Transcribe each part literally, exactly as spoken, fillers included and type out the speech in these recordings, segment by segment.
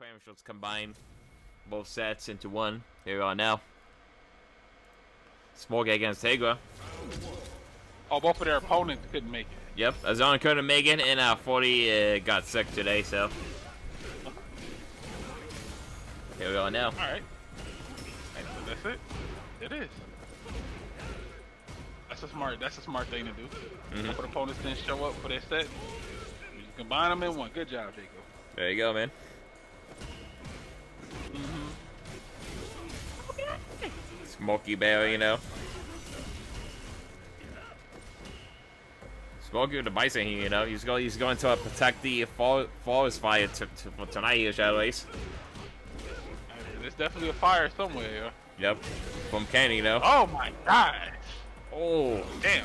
parameter combine both sets into one. Here we are now. Smorg against Integra. Oh, both of their opponents couldn't make it. Yep, Azon couldn't make it, and uh, forty uh, got sick today, so. Here we are now. Alright. So that's it. It is. That's a smart, that's a smart thing to do. Mm-hmm. Both opponents didn't show up for their set. You combine them in one. Good job, Jacob. There you go, man. Smoky Bear, you know. Smoky with the Bison here, you know. He's going, he's going to uh, protect the fall, forest fire t t for tonight here, Shadow Ace. There's definitely a fire somewhere. Yep. From Kenny, though. Oh my gosh. Oh damn.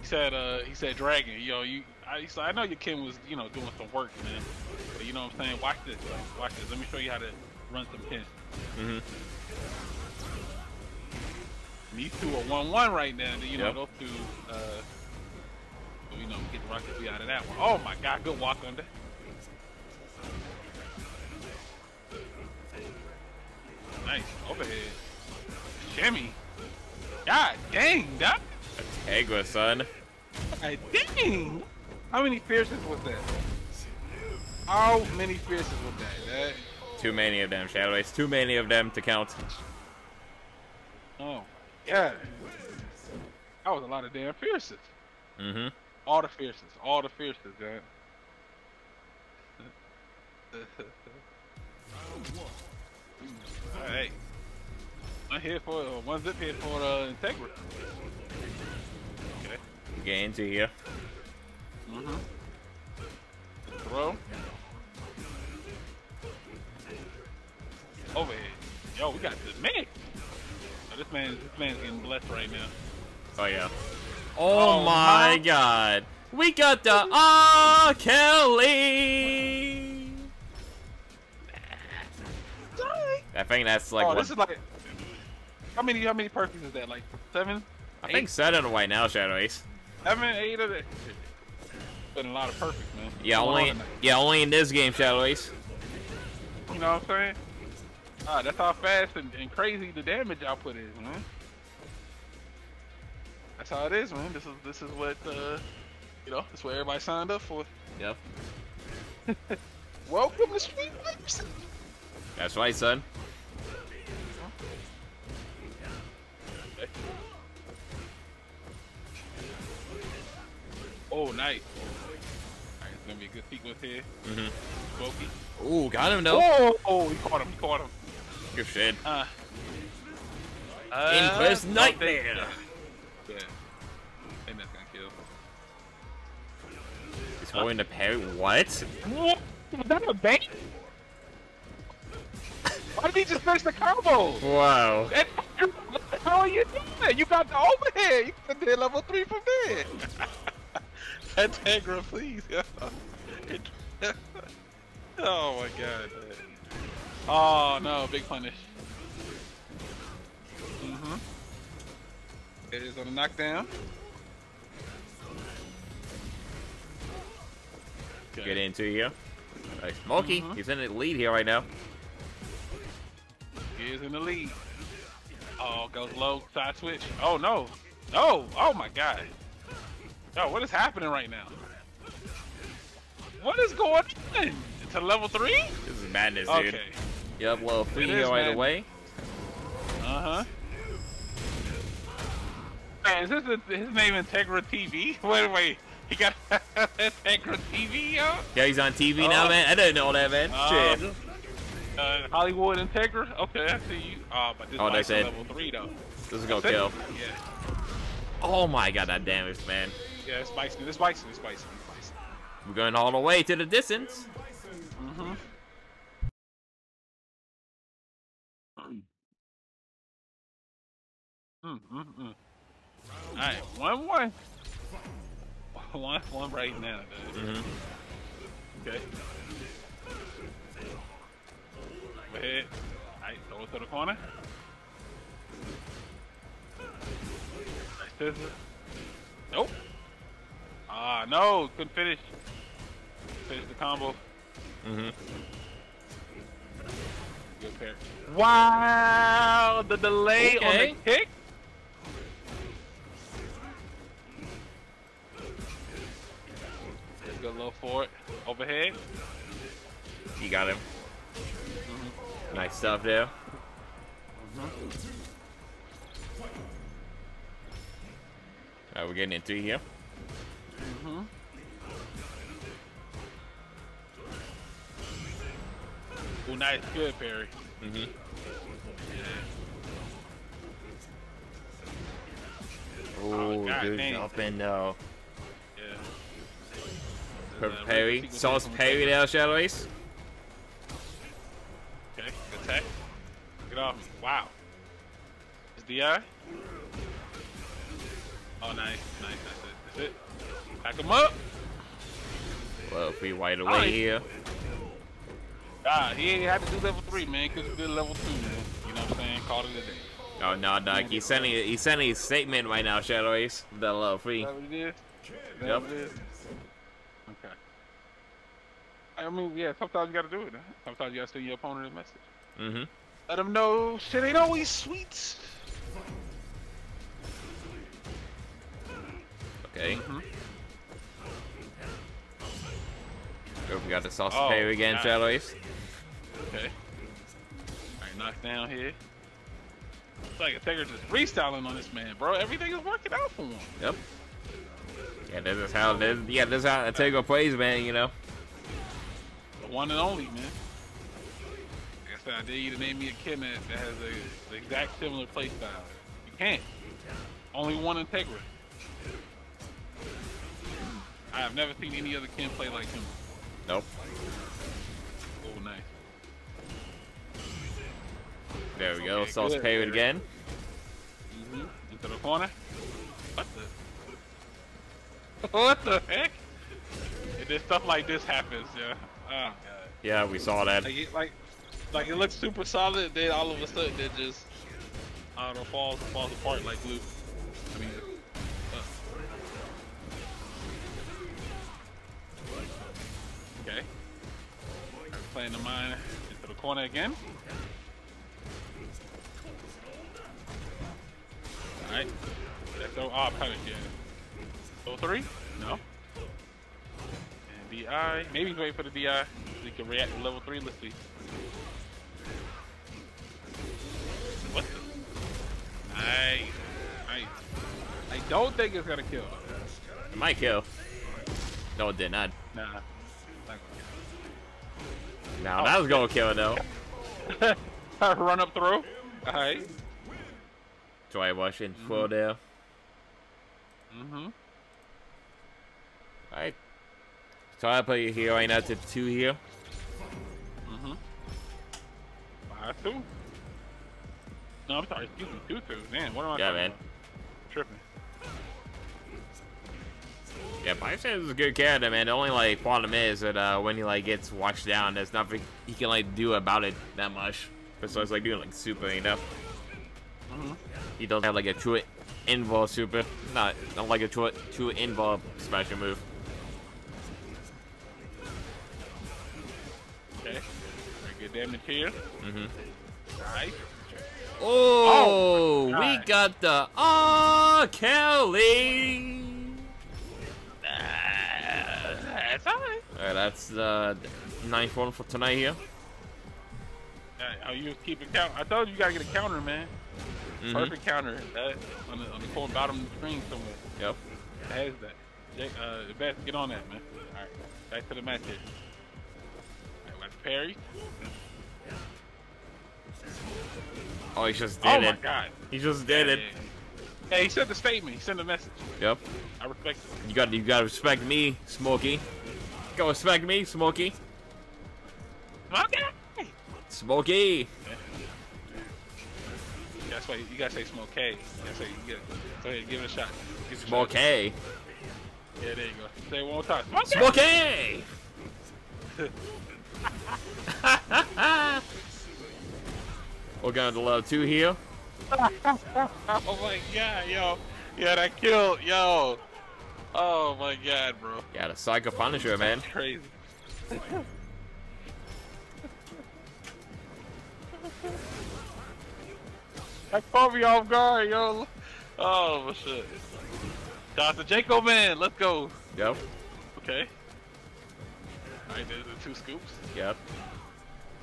He said, uh, he said, Dragon, yo, you. I, he said, I know your kin was, you know, doing some work, man. But you know what I'm saying? Watch this, like, watch this. Let me show you how to run some pins. Mm-hmm. These two are one one right now, you know, yep. Those two, uh, you know, get the Rocket B out of that one. Oh my god, good walk under. Nice, overhead. Shimmy. God dang, that. That's Integra, son. God dang! How many fierces was that? How many fierces was that, that? Too many of them, Shadow Ace. Too many of them to count. Oh. Yeah, that was a lot of damn fierces. Mm-hmm. All the fierces, all the fierces, man. All right, one hit for uh, one zip hit for uh, Integra. Okay. Get into here. Mm-hmm. Throw. Overhead. Yo, we got this man. This man, this man's getting blessed right now. Oh yeah. Oh, oh my no. God. We got the R. Kelly. I think that's like. Oh, one. This is like. How many? How many perfects is that? Like seven? I eight? think seven right now, Shadow Ace. Seven, eight of it. Been a lot of perfects, man. Yeah, Come only. On yeah, only in this game, Shadow Ace. You know what I'm saying? Ah, that's how fast and, and crazy the damage output is, man. That's how it is, man. This is this is what uh, you know. That's what everybody signed up for. Yep. Welcome to Street Leaps. That's right, son. Okay. Oh, nice. All right, it's gonna be a good sequence here. Mhm. Mm Ooh, got him though. Oh, oh, he caught him. He caught him. Good shit. Uh, uh, Inverse Nightmare! Yeah. Yeah. I think that's gonna kill. He's uh, going to parry? What? What? Was that a bait? Why did he just finish the combo? Wow. That, how are you doing that? You got the overhead! You did level three from there! That's Integra, please. Oh my god. Oh no, big punish. Mm-hmm. It is on a knockdown. Okay. Get into here. Nice. Smokey, mm-hmm. He's in the lead here right now. He is in the lead. Oh, goes low, side switch. Oh no. No! Oh my god. Yo, what is happening right now? What is going on? To level three? This is madness, okay. Dude. Yep, level three here right madness. away. Uh huh. Man, is this a, his name Integra T V? Wait, wait. He got Integra T V, yo? Yeah, he's on T V oh. now, man. I didn't know that, man. Uh, Shit. Uh, Hollywood Integra? Okay, I see you. Oh, but this oh, is level three, though. This is gonna That's kill. Yeah. Oh my god, that damage, man. Yeah, it's spicy. It's spicy. It's spicy. It's spicy. We're going all the way to the distance. Mm-hmm. Mm, mm, mm. All right, one, one, one, one right now. Mm-hmm. Okay. Go ahead. All right, throw it to the corner. Nice nope. Ah, no, couldn't finish. Finish the combo. Mm-hmm. Good pair. Wow! The delay okay. on the kick? Go low for it. Overhead. He got him. Mm-hmm. Nice stuff there. Mm-hmm. Alright, we're getting in three here. Mm-hmm. Oh, nice. Good parry. Mm-hmm. Yeah. Oh, oh dude, up and down. Yeah. Perfect parry. Sauce parry there, Shadow Ace. Okay, good attack. Get off. Wow. Is the eye? Oh, nice, nice, nice. That's it. Pack him up. Well, free wide away right. here. God, he ain't have to do level three, man. Cause he did level two, man. You know what I'm saying? Call it a day. Oh no, Doc. He's sending he's sending his statement right now, Shadow Ace. That level three. That what it is? That yep. what it is? Okay. I mean, yeah. Sometimes you gotta do it. Huh? Sometimes you gotta send your opponent a message. Mm-hmm. Let him know shit ain't always sweet. Okay. Mm-hmm. Oh, we got the sauce oh, parry again, nice. Shadow Ace. Okay. Alright, knock down here. It's like Integra just freestyling on this man, bro. Everything is working out for him. Yep. Yeah, this is how this yeah, this is how Integra plays, man, you know. The one and only, man. Like I said, I dare you to name me a kid that has a the exact similar play style. You can't. Only one Integra. I have never seen any other Ken play like him. Nope. Oh, nice. There we okay, go. Sauce pay it again. Mm-hmm. Into the corner. What the? What the heck? And then stuff like this happens, yeah. Oh, God. Yeah, we saw that. Like, it, like, like it looks super solid, then all of a sudden it just, I don't know, falls, falls apart like glue. I mean. Okay. Playing the mine into the corner again. Alright. Let's go. Ah, punish, yeah. Go three? No. And D I. Maybe he's waiting for the D I. So he can react to level three. Let's see. What the? Nice. Nice. I don't think it's gonna kill. It might kill. No, it did not. Nah. Now oh, that was gonna kill it though. Run up through. Alright. Dry washing mm-hmm. floor there. Mm-hmm. Alright. So I play here right now to two here. Mm-hmm. Five two. No, I'm sorry, excuse me, two two. Man, what am I yeah, man. About? Tripping. Yeah, Bison is a good character, man. The only like problem is that uh, when he like gets washed down, there's nothing he can like do about it that much. Besides like doing like super, you know. Mm-hmm. He doesn't have like a true involve super, not not like a true true involve special move. Okay, very good damage here. Mm-hmm. Nice. Oh, oh we got the oh Kelly. Alright, that's the ninth one for tonight here. How right, you keep it count? I told you, you gotta get a counter, man. Mm-hmm. Perfect counter that, on the on the corner bottom of the screen somewhere. Yep. It has that. Jake, uh, the best get on that, man. All right, back to the match here. All right, let's parry. Oh, he just did oh it. Oh my God. He just did yeah, it. Yeah. Hey, he sent the statement. He sent a message. Yep. I respect it. You got you got to respect me, Smokey. Go respect me, Smokey. Smokey. Smokey. Yeah. That's why you, you gotta say Smokey. That's why you get. Go ahead, give it a shot. Smokey. Yeah, there you go. Say it one more time. Smokey. We're going to love two here. Oh my God, yo. Yeah, that killed, yo. Oh my God, bro. Yeah, the Psycho Punisher, man. That's crazy. I caught me off guard, yo. Oh, shit. Doctor Jacob, man, let's go. Yep. Okay. Alright, there's the two scoops. Yep.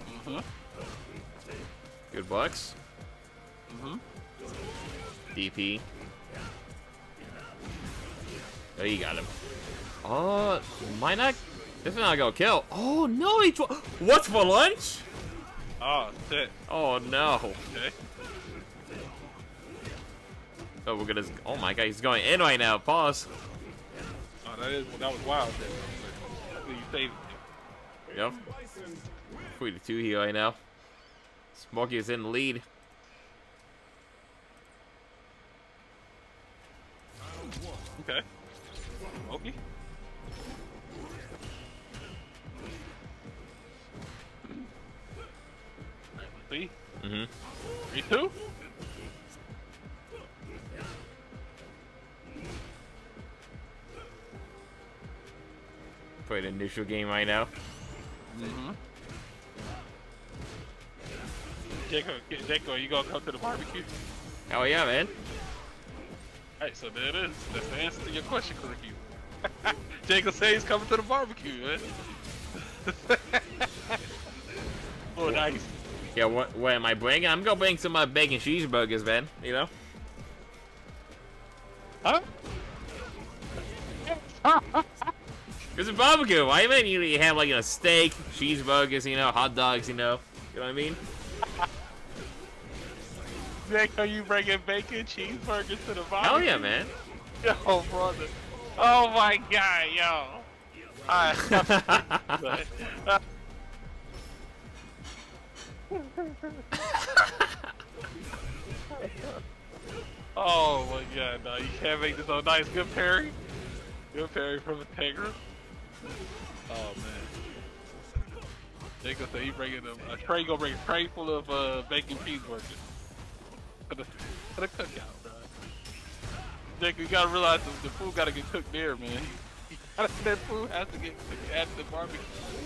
Mm-hmm. Good bucks. Mm-hmm. D P. Oh, you got him. Oh, uh, might not. This is not gonna kill. Oh no, he. What's for lunch? Oh shit. Oh no. Okay. Oh, we're gonna. Oh my god, he's going in right now. Pause. Oh, that is. That was wild. You saved him. Yep. Three to two here right now. Smokey is in the lead. Okay. Smokey. Three. Mhm. Three two. Play the initial game right now. Mhm. Jacob, Jacob, you gonna come to the barbecue? Oh yeah, man. Alright, so there it is. That's the answer to your question, Clicky. Jacob says he's coming to the barbecue, man. Oh, nice. Yeah, what, what am I bringing? I'm gonna bring some uh, bacon cheeseburgers, man. You know? Huh? It's a barbecue. Why even you, you have like a steak, cheeseburgers, you know, hot dogs, you know? You know what I mean? Nick, are you bringing bacon cheeseburgers to the barbecue? Hell yeah, man. Yo, brother. Oh my god, yo. Alright. Oh my god, no, you can't make this all nice. Good parry. Good parry from Integra. Oh man. Jacob said he bringing them, a tray, gonna bring a tray full of uh, bacon cheeseburgers. For the, for the cookout, bro. Jacob, you gotta realize the, the food gotta get cooked there, man. That food has to get cooked at the barbecue.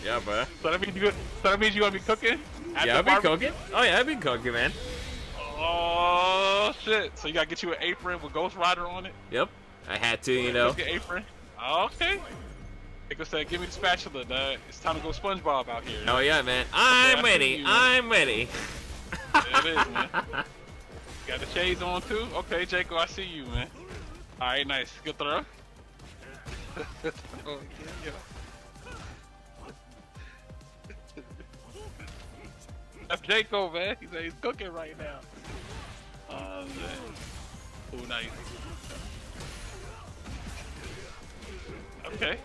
Yeah, bro. So that means you, so that means you gonna be cooking? At yeah, I've been cooking. Oh yeah, I've been cooking, man. Oh shit! So you gotta get you an apron with Ghost Rider on it. Yep, I had to, you know. Let's get apron. Okay. Jacob said, "Give me the spatula, dog. It's time to go SpongeBob out here." Oh yeah, man. I'm okay, ready. You, I'm man. ready. There it is, man. Got the shades on too. Okay, Jacob, I see you, man. All right, nice. Good throw. Oh, yeah. That's Jacob, man. He said he's cooking right now. Oh, man. Oh, nice. Okay.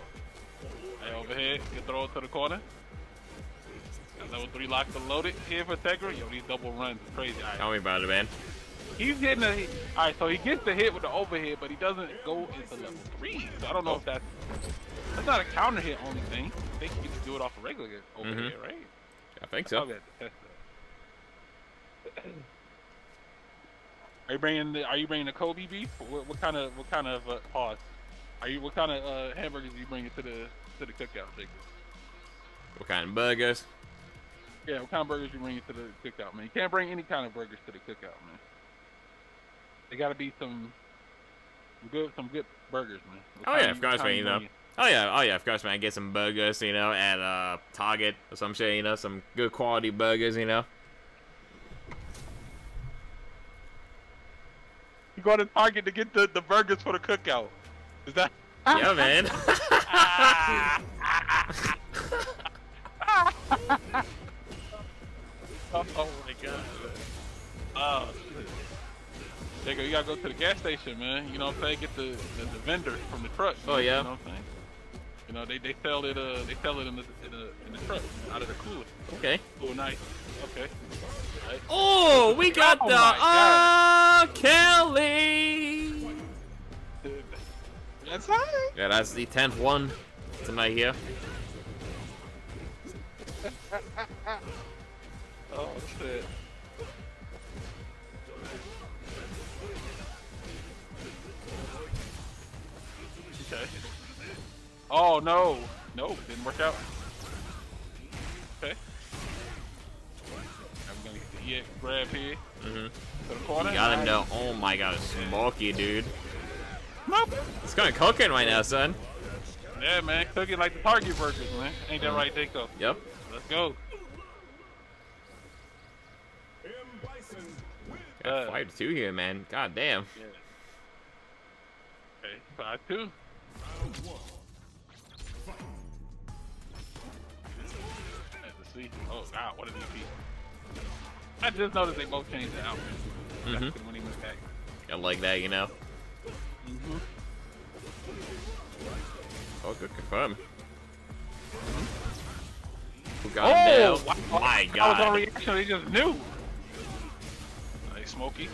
Hey, overhead. Good throw to the corner. Got level three locked and loaded here for Integra. Yo, these double runs is crazy. Right. Tell me about it, man. He's hitting a hit. Alright, so he gets the hit with the overhead, but he doesn't go into level three. So I don't know oh. if that's... That's not a counter hit only thing. I think you can do it off a regular overhead, mm-hmm. right? I think so. Are you bringing the, Are you bringing the Kobe beef? What, what kind of What kind of uh, pause? Are you What kind of uh, hamburgers are you bringing to the to the cookout, Jacob? What kind of burgers? Yeah, what kind of burgers you bringing to the cookout, man? You can't bring any kind of burgers to the cookout, man. They gotta be some good some good burgers, man. What oh yeah, of course, man. You know. Oh yeah, oh yeah, of course, man. Get some burgers, you know, at uh, Target or some shit, you know, some good quality burgers, you know. You go to Target to get the, the burgers for the cookout. Is that? Yeah, man. Oh, oh my god. Oh shit. Jacob, you gotta go to the gas station, man. You know what I'm saying? Get the the, the vendor from the truck. Oh yeah. You know what I'm saying? You know, they, they sell it uh they sell it in the in the, in the truck out of the cooler. Okay. Oh nice. Okay. Right. Oh, we got oh, the uh, Kelly. That's high. Yeah, that's the tenth one tonight here. Oh shit. Okay. Oh no! Nope, didn't work out. Okay. I'm gonna get the get grab here. Mm-hmm. To the corner. You got him though. Oh my god, Smokey, dude. Nope. It's going cooking right now, son. Yeah, man. Cooking like the target versus, man. Ain't that right, Dico? Yep. Let's go. Got uh, five to two here, man. God damn. Yeah. Okay, five two. Oh god, what a D P. I just noticed they both changed the outfit. Mm-hmm. When he went back. I like that, you know. Mm-hmm. Oh, good confirm. Mm-hmm. Who got oh, him now? Wow. My god. I was on reaction, they just knew. Like Smokey.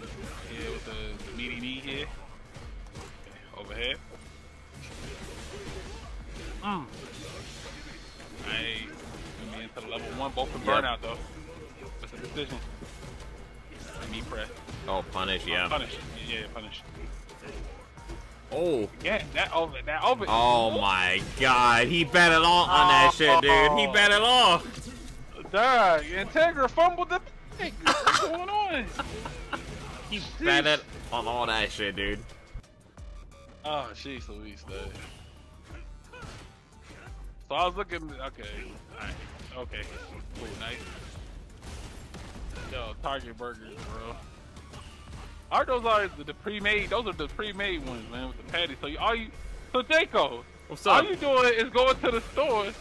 Yeah, with the meaty knee here. Okay, overhead. Mm. Nice. Get into the level one, both can burn out though. That's a decision. Knee press. Oh, punish, yeah. Oh, punish, yeah, punish. Oh. Yeah, that over, that over. Oh, oh my god, he bet it all on oh. that shit, dude. He bet it all. Dog, Integra fumbled the thing. What's going on? He jeez. Bet it on all that shit, dude. Oh, jeez Louise, dude. So I was looking, okay, alright, okay, cool, nice. Yo, Target burgers, bro. Aren't those are the, the pre-made, those are the pre-made ones, man, with the patties. So you, all you, so Jaco, what's up? All you doing is going to the stores,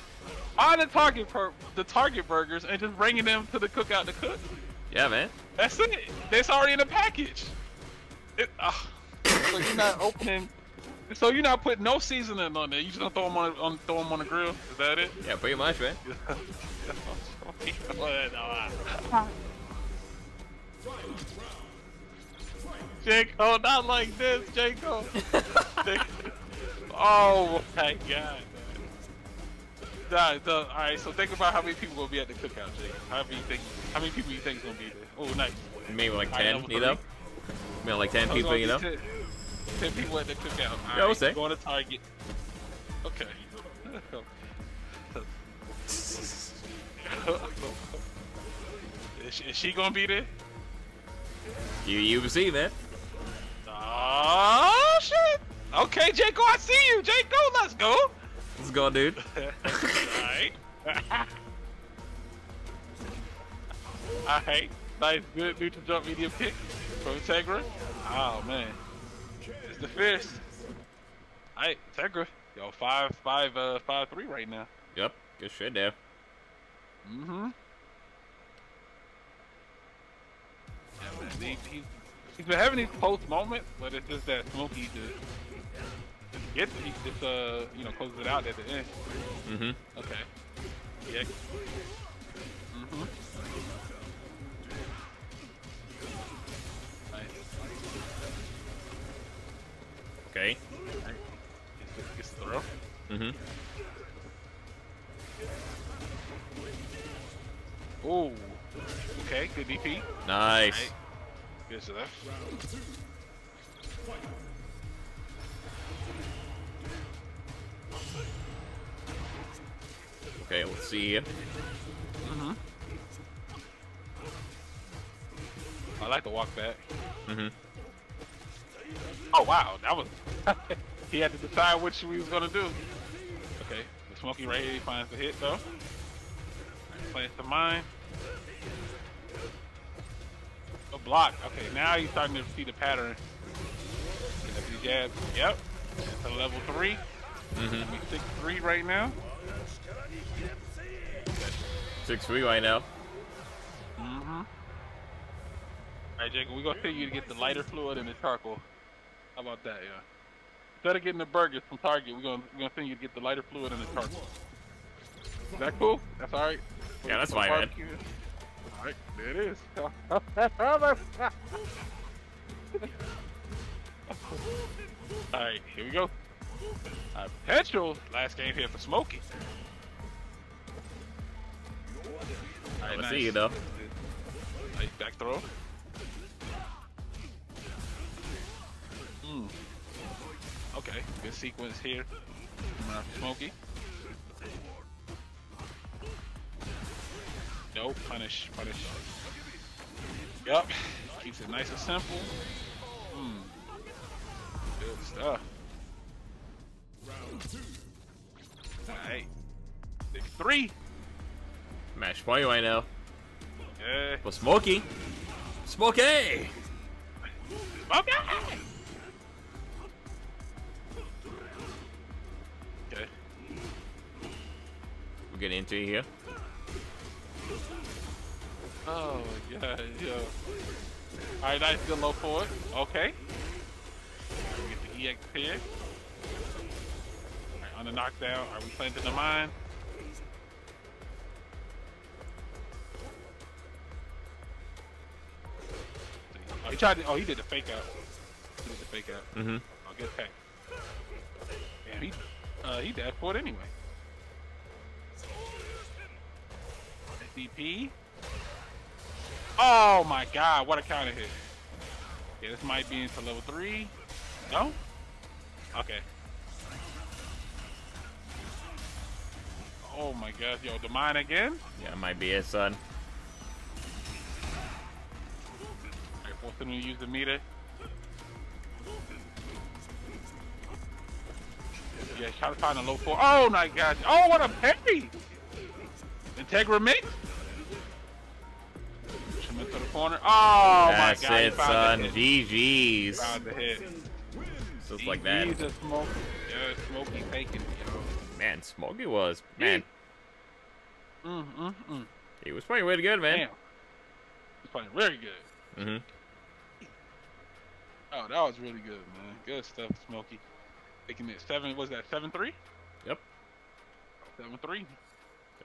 all the Target per, the Target burgers, and just bringing them to the cookout to cook. Yeah, man. That's it. That's already in the package. It, uh, so you're not opening. So you're not putting no seasoning on there. You just gonna throw them on, on throw them on the grill. Is that it? Yeah, pretty much, man. Jaco, not like this, Jaco. Oh my god. Nah, so, all right, so think about how many people will be at the cookout, Jake. How many think? How many people you think gonna be there? Oh, nice. Maybe like ten, you know. Maybe like ten people, you know. ten people at the cookout. All yeah, right, say. Going to Target. Okay. is, she, is she gonna be there? You, you see that? Oh shit! Okay, Jaco, I see you. Jaco, let's go. Let's go, dude. All right. All right. Nice, good neutral jump medium kick from Integra. Oh man. The fist. Alright, Integra. Yo, five five uh five three right now. Yep, good shit there. Mm-hmm. He's, he's been having these post moments, but it's just that Smokey just, just gets it, he just uh you know closes it out at the end. Mm-hmm. Okay. Yeah. Mm-hmm. Okay. Gets the throw. Mm-hmm. Oh. Okay, good D P. Nice. Right. Good stuff. Okay, let's see here. Mm-hmm. I like to walk back. Mm-hmm. Oh wow, that was he had to decide what we was gonna do. Okay, the Smokey right here, he finds the hit though. Plants the mine. A block. Okay, now you're starting to see the pattern. Jab. Yep. To level three. Mm-hmm. We six three right now. Six three right now. Mm-hmm. Alright, Jacob, we're gonna tell you to get the lighter fluid and the charcoal. How about that, yeah? Instead of getting the burgers from Target, we're gonna we're gonna send you to get the lighter fluid and the charcoal. Is that cool? That's alright. Yeah, that's fine, man. Alright, there it is. Alright, here we go. Alright, Petrol, last game here for Smokey. Alright, nice. See you though. Nice back throw. Mm. Okay, good sequence here. Smokey. Nope, punish, punish. Yup, keeps it nice and simple. Hmm. Good stuff. Alright. Big three. Match point right now. Yeah. For Smokey. Smokey! Smokey! Okay. We're getting into it here. Oh, yeah, yeah. Alright, nice, good low forward. Okay. We get the E X here. Alright, on the knockdown. Are we planting the mine? Oh, he tried to, oh, he did the fake out. He did the fake out. Mm-hmm. I'll get packed. Damn, he, uh, he dashed for it anyway. S D P. Oh my god, what a counter hit. Yeah, this might be into level three. No? Okay. Oh my god, yo, the mine again? Yeah, it might be it, son. Forcing him to use the meter. Yeah, try to find a low four. Oh my gosh! Oh, what a penny! Integra mix. Push him into the corner. Oh that's my god! That's it, son. G Gs. Found the hit. Just like that. G Gs Smokey. Yeah, Smokey taking. Man, Smokey was man. Mm mm mm. He was playing really good, man. Damn. He was playing very good. Mhm. Mm Oh, that was really good, man. Good stuff, Smokey. Taking it seven, was that seven three? Yep. Seven three.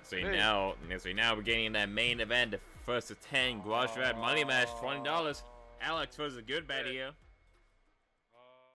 So hey. now, so now we're getting in that main event, the first of ten, Garage Rat Money Match, twenty dollars. Alex was a good bet here.